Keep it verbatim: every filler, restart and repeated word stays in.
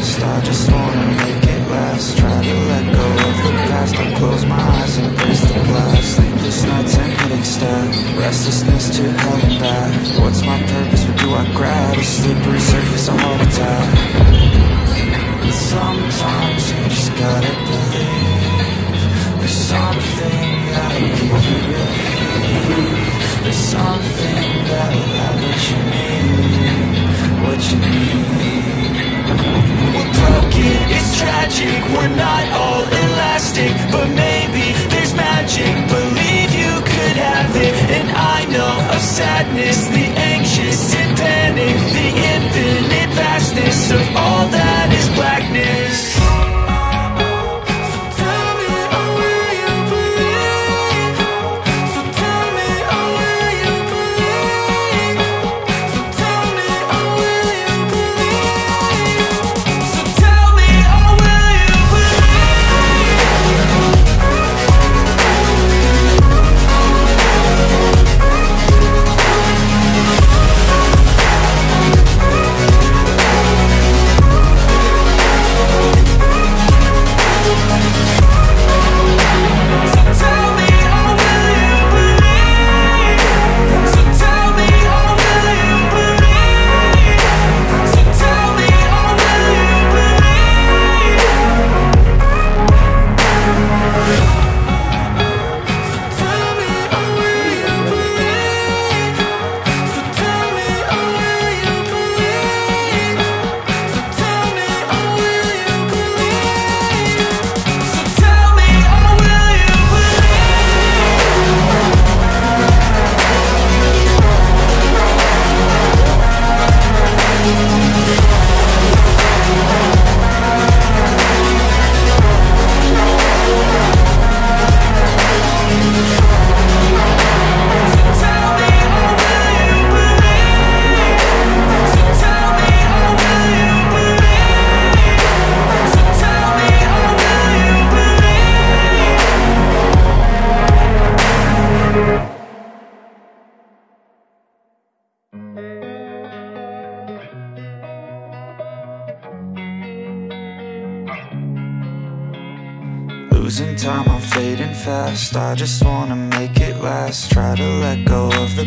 last, I just wanna make it last. Try to let go of the past, I close my eyes and embrace the glass. Sleepless nights and headache stare, restlessness to hell and back. What's my purpose, what do I grab? A slippery surface, a heart attack. And sometimes you just gotta believe there's something that'll give you relief. There's something that'll have what you need, what you need. We're broken, it's tragic, we're not all elastic, but maybe there's magic. Believe you could have it. And I know of sadness, the anxious and panic, the infinite vastness of all that is blackness. Losing time, I'm fading fast. I just wanna make it last. Try to let go of the